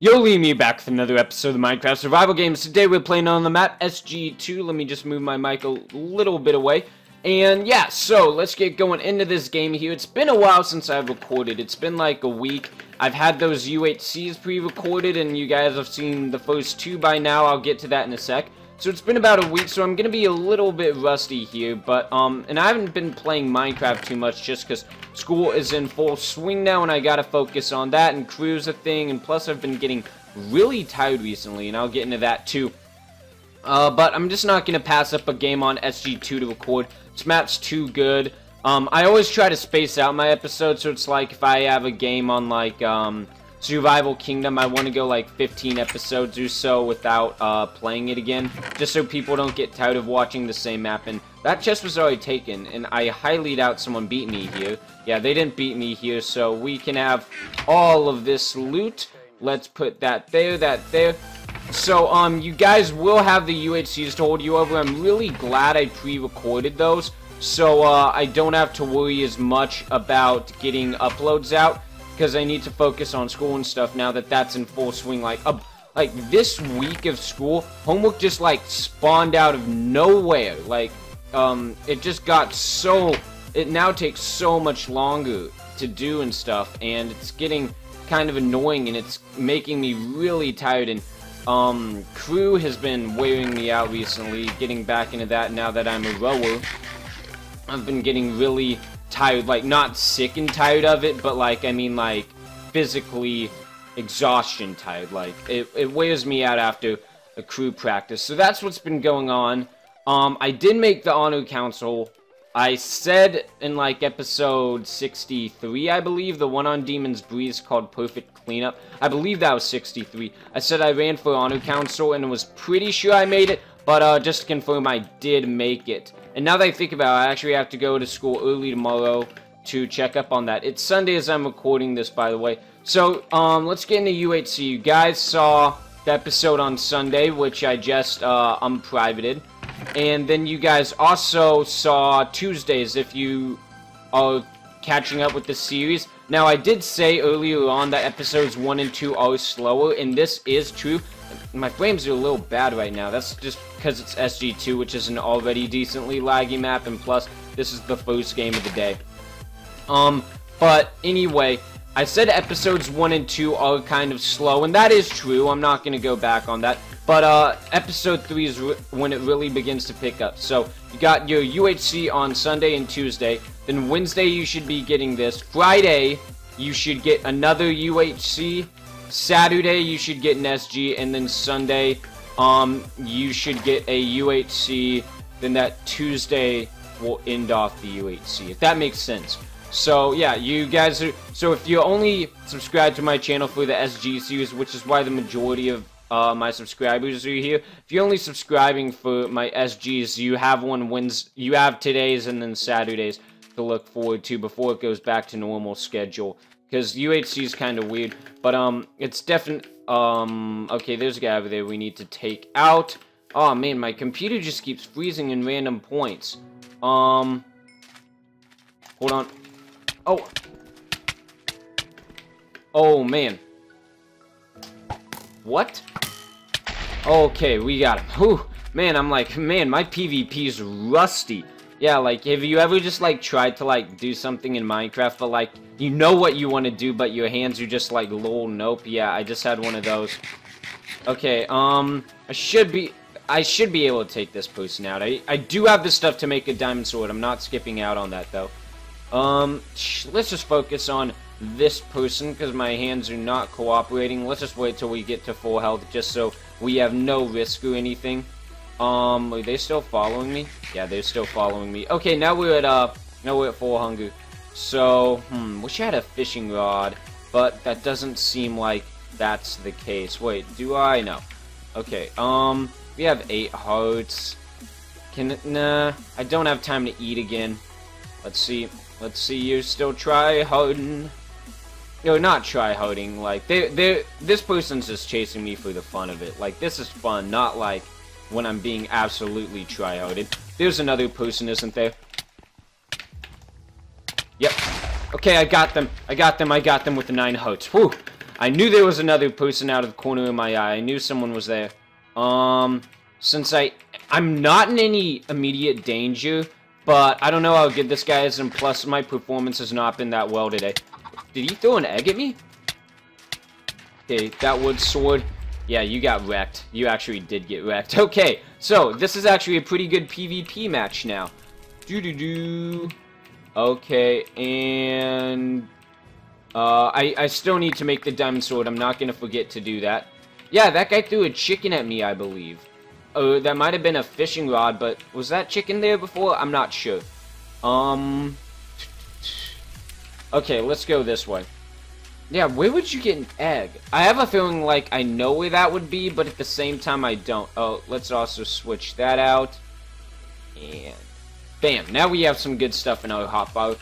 Yo, leave me back with another episode of the Minecraft Survival Games. Today we're playing on the map SG2. Let me just move my mic a little bit away. And yeah, so let's get going into this game here. It's been a while since I've recorded. It's been like a week. I've had those UHCs pre-recorded, and you guys have seen the first two by now. I'll get to that in a sec. So it's been about a week, so I'm going to be a little bit rusty here, but, and I haven't been playing Minecraft too much just because school is in full swing now, and I got to focus on that and crew's a thing, and plus I've been getting really tired recently, and I'll get into that too. But I'm just not going to pass up a game on SG2 to record. This map's too good. I always try to space out my episodes, so it's like if I have a game on, like, Survival Kingdom, I want to go like 15 episodes or so without playing it again, just so people don't get tired of watching the same map. And that chest was already taken, and I highly doubt someone beat me here. Yeah, they didn't beat me here, so we can have all of this loot. Let's put that there, that there. So, you guys will have the UHCs to hold you over. I'm really glad I pre-recorded those, so I don't have to worry as much about getting uploads out, because I need to focus on school and stuff now that that's in full swing. Like this week of school, homework just like spawned out of nowhere. Like, it just got so, it now takes so much longer to do and stuff, and it's getting kind of annoying, and it's making me really tired. And crew has been wearing me out recently. Getting back into that now that I'm a rower, I've been getting really tired, like not sick and tired of it, but like I mean like physically exhaustion tired. Like it wears me out after a crew practice. So that's what's been going on. I did make the honor council. I said in like episode 63, I believe, the one on Demon's Breeze called Perfect Cleanup. I believe that was 63. I said I ran for honor council and was pretty sure I made it, but just to confirm, I did make it. And now that I think about it, I actually have to go to school early tomorrow to check up on that. It's Sunday as I'm recording this, by the way. So, let's get into UHC. You guys saw the episode on Sunday, which I just, unprivated. And then you guys also saw Tuesdays, if you are catching up with the series. Now, I did say earlier on that episodes 1 and 2 are slower, and this is true. My frames are a little bad right now. That's just because it's SG2, which is an already decently laggy map, and plus, this is the first game of the day. But anyway, I said episodes 1 and 2 are kind of slow, and that is true. I'm not going to go back on that. But episode 3 is when it really begins to pick up. So you got your UHC on Sunday and Tuesday. Then Wednesday, you should be getting this. Friday, you should get another UHC. Saturday, you should get an SG, and then Sunday, you should get a UHC, then that Tuesday will end off the UHC, if that makes sense. So, yeah, you guys are, so if you only subscribe to my channel for the SG series, which is why the majority of my subscribers are here, if you're only subscribing for my SGs, you have you have today's and then Saturdays to look forward to before it goes back to normal schedule. Because UHC is kind of weird, but, it's definitely, okay, there's a guy over there we need to take out. Oh man, my computer just keeps freezing in random points. Hold on. Oh. Oh man. What? Okay, we got him. Whew. Man, I'm like, man, my PvP's rusty. Yeah, like, have you ever just, like, tried to, like, do something in Minecraft, but, like, you know what you want to do, but your hands are just, like, lol, nope. Yeah, I just had one of those. Okay, I should be able to take this person out. I do have the stuff to make a diamond sword. I'm not skipping out on that, though. Let's just focus on this person, because my hands are not cooperating. Let's just wait till we get to full health, just so we have no risk or anything. Are they still following me? Yeah, they're still following me. Okay, now we're at, full hunger. So, wish I had a fishing rod, but that doesn't seem like that's the case. Wait, do I? No. Okay, we have 8 hearts. Nah, I don't have time to eat again. Let's see you still try harding. No, not try harding, like, this person's just chasing me for the fun of it. Like, this is fun, not like when I'm being absolutely tryouted. There's another person, isn't there? Yep. Okay, I got them. I got them with the 9 hearts. Whew. I knew there was another person out of the corner of my eye. I knew someone was there. Since I'm not in any immediate danger, but I don't know how good this guy is, and plus my performance has not been that well today. Did he throw an egg at me? Okay, that wood sword. Yeah, you got wrecked. You actually did get wrecked. Okay, so this is actually a pretty good PvP match now. Doo-doo-doo. Okay, and... I still need to make the diamond sword. I'm not going to forget to do that. Yeah, that guy threw a chicken at me, I believe. Oh, that might have been a fishing rod, but was that chicken there before? I'm not sure. Okay, let's go this way. Yeah, where would you get an egg? I have a feeling like I know where that would be, but at the same time I don't. Oh, let's also switch that out. And... bam, now we have some good stuff in our hotbar.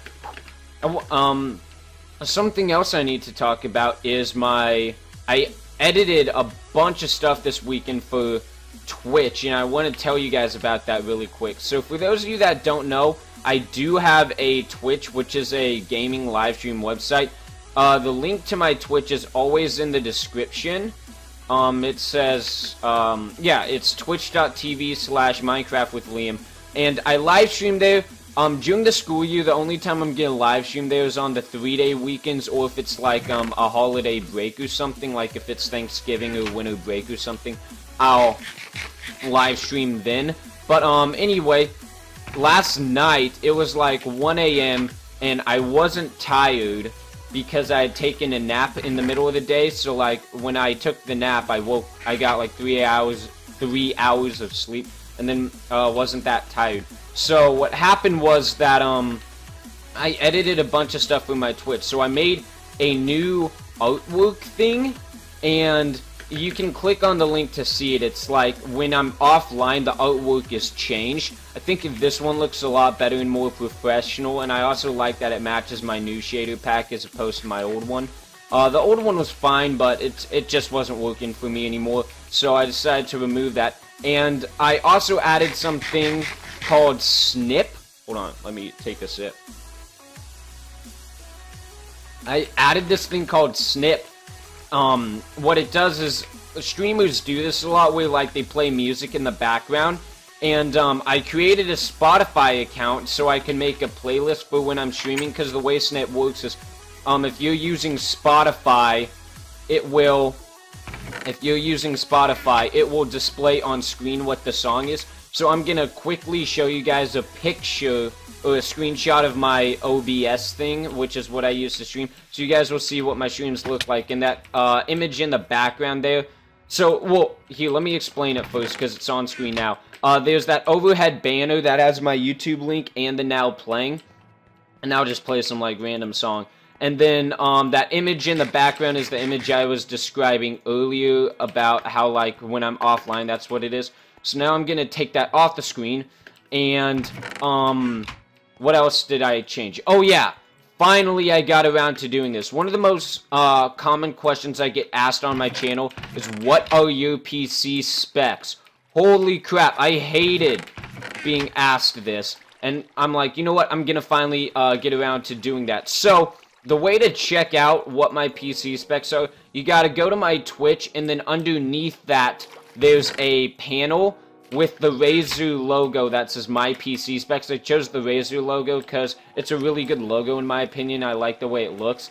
Something else I need to talk about is my... I edited a bunch of stuff this weekend for Twitch, and I want to tell you guys about that really quick. So for those of you that don't know, I do have a Twitch, which is a gaming live stream website. The link to my Twitch is always in the description. It says, yeah, it's twitch.tv/MinecraftWithLiam. And I live stream there. During the school year, the only time I'm getting live stream there is on the 3-day weekends, or if it's like, a holiday break or something, like if it's Thanksgiving or winter break or something, I'll live stream then. But, anyway, last night, it was like 1 a.m., and I wasn't tired, because I had taken a nap in the middle of the day, so like when I took the nap I woke, I got like 3 hours of sleep, and then wasn't that tired. So what happened was that I edited a bunch of stuff with my Twitch, so I made a new artwork thing, and you can click on the link to see it. It's like when I'm offline, the artwork is changed. I think this one looks a lot better and more professional, and I also like that it matches my new shader pack as opposed to my old one. The old one was fine, but it just wasn't working for me anymore, so I decided to remove that. And I also added something called Snip. Hold on, let me take a sip. I added this thing called Snip. What it does is, streamers do this a lot where, like, they play music in the background, and, I created a Spotify account so I can make a playlist for when I'm streaming, because the way Snip works is, if you're using Spotify, it will display on screen what the song is, so I'm gonna quickly show you guys a picture, or a screenshot of my OBS thing, which is what I use to stream, so you guys will see what my streams look like. And that image in the background there, so, well, here, let me explain it first, because it's on screen now. There's that overhead banner that has my YouTube link and the now playing, and I'll just play some, like, random song. And then, that image in the background is the image I was describing earlier about how, like, when I'm offline, that's what it is. So now I'm gonna take that off the screen, and, what else did I change? Oh yeah, finally I got around to doing this. One of the most common questions I get asked on my channel is, what are your PC specs? Holy crap, I hated being asked this. And I'm like, you know what, I'm gonna finally get around to doing that. So, the way to check out what my PC specs are, you gotta go to my Twitch, and then underneath that, there's a panel with the Razer logo that says My PC Specs. I chose the Razer logo because it's a really good logo in my opinion. I like the way it looks.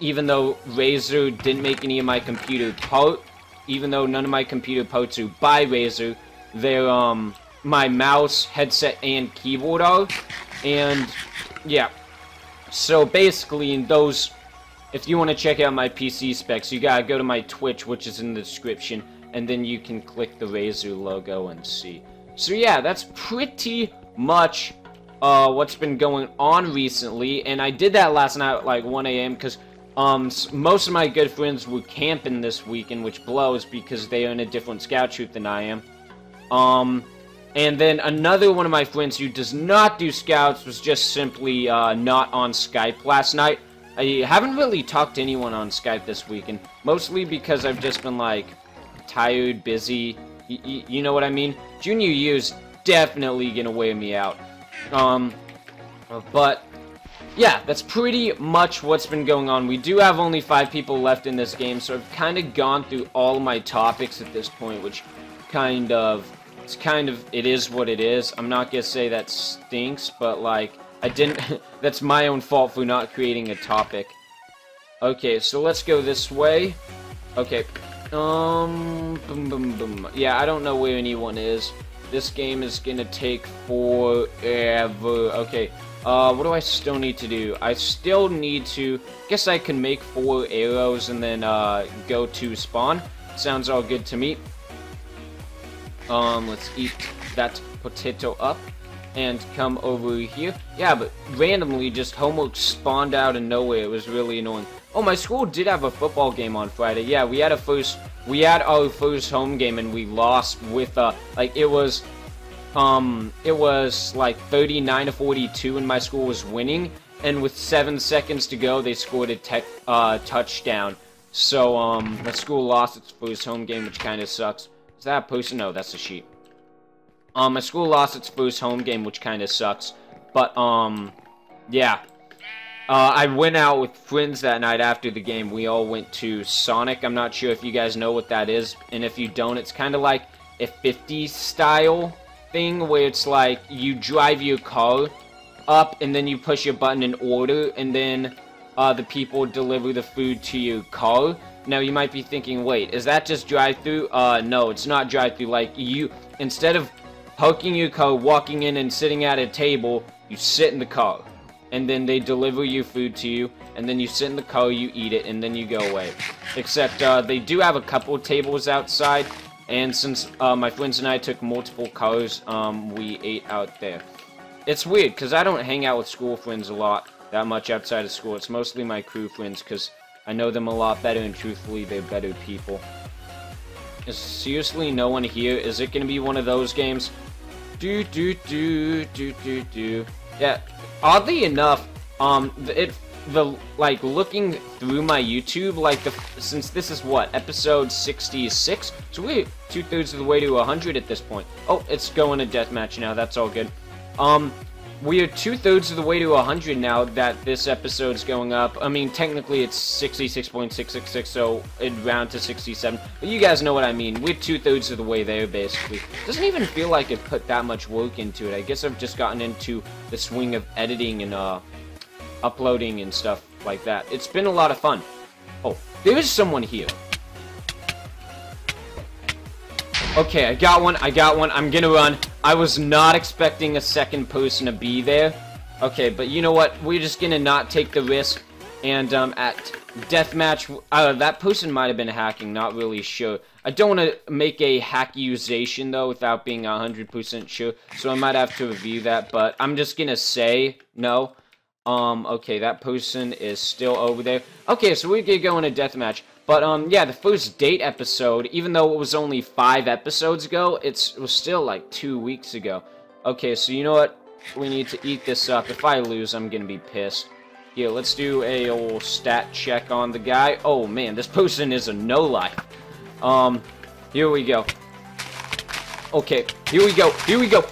Even though Razer didn't make any of my computer parts, even though none of my computer parts are by Razer, they're, my mouse, headset, and keyboard are. And, yeah. So, basically, in those, if you want to check out my PC specs, you gotta go to my Twitch, which is in the description. And then you can click the Razer logo and see. So yeah, that's pretty much what's been going on recently. And I did that last night at like 1 a.m. because most of my good friends were camping this weekend, which blows because they are in a different scout troop than I am. And then another one of my friends who does not do scouts was just simply not on Skype last night. I haven't really talked to anyone on Skype this weekend, mostly because I've just been like... tired, busy, you know what I mean? Junior year's definitely gonna wear me out. But yeah, that's pretty much what's been going on. We do have only 5 people left in this game, so I've kind of gone through all my topics at this point, which it is what it is. I'm not gonna say that stinks, but like, I didn't, that's my own fault for not creating a topic. Okay, so let's go this way. Okay, boom, boom, boom. Yeah, I don't know where anyone is. This game is gonna take forever. Okay, what do I still need to do? I still need to, guess I can make 4 arrows and then go to spawn. Sounds all good to me. Let's eat that potato up and come over here. Yeah, but randomly just homework spawned out of nowhere. It was really annoying. Oh, my school did have a football game on Friday. Yeah, we had our first home game and we lost with like it was like 39 to 42 and my school was winning, and with 7 seconds to go they scored a touchdown. So my school lost its first home game, which kind of sucks. Is that a person? No, that's a sheep. My school lost its first home game, which kind of sucks. But, yeah. I went out with friends that night after the game. We all went to Sonic. I'm not sure if you guys know what that is. And if you don't, it's kind of like a 50s style thing where it's like you drive your car up and then you push your button in order. And then the people deliver the food to your car. Now, you might be thinking, wait, is that just drive-through? No, it's not drive-through. Like, you, instead of parking your car, walking in and sitting at a table, you sit in the car, and then they deliver your food to you, and then you sit in the car, you eat it, and then you go away. Except, they do have a couple tables outside, and since, my friends and I took multiple cars, we ate out there. It's weird, because I don't hang out with school friends a lot, that much outside of school. It's mostly my crew friends, because I know them a lot better, and truthfully, they're better people. Is seriously no one here? Is it gonna be one of those games? Do. Yeah, oddly enough, like, looking through my YouTube, like, since this is, what, episode 66? So we're 2/3 of the way to 100 at this point. Oh, it's going to deathmatch now, that's all good. We are 2/3 of the way to 100 now that this episode's going up. I mean, technically it's 66.666, so it'd round to 67. But you guys know what I mean. We're 2/3 of the way there, basically. Doesn't even feel like I've put that much work into it. I guess I've just gotten into the swing of editing and uploading and stuff like that. It's been a lot of fun. Oh, there is someone here. Okay, I got one, I'm gonna run. I was not expecting a second person to be there. Okay, but you know what, we're just gonna not take the risk, and at deathmatch, that person might have been hacking, not really sure. I don't wanna make a hackusation though without being 100% sure, so I might have to review that, but I'm just gonna say no. Okay, that person is still over there. Okay, so we're gonna go in a deathmatch. But, yeah, the first date episode, even though it was only 5 episodes ago, it was still, like, 2 weeks ago. Okay, so you know what? We need to eat this up. If I lose, I'm gonna be pissed. Here, let's do a old stat check on the guy. Oh, man, this person is a no-life. Here we go. Okay, here we go.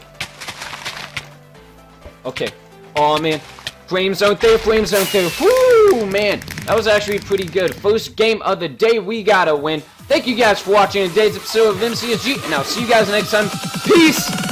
Okay. Oh, man. Flames out there. Woo, man. That was actually pretty good. First game of the day. We gotta win. Thank you guys for watching today's episode of MCSG, and I'll see you guys next time. Peace.